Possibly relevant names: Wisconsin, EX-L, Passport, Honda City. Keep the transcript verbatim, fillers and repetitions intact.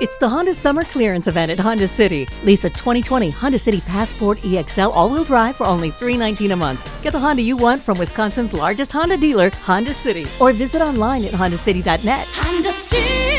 It's the Honda Summer Clearance Event at Honda City. Lease a twenty twenty Honda City Passport E X L all-wheel drive for only three hundred nineteen dollars a month. Get the Honda you want from Wisconsin's largest Honda dealer, Honda City. Or visit online at honda city dot net. Honda City.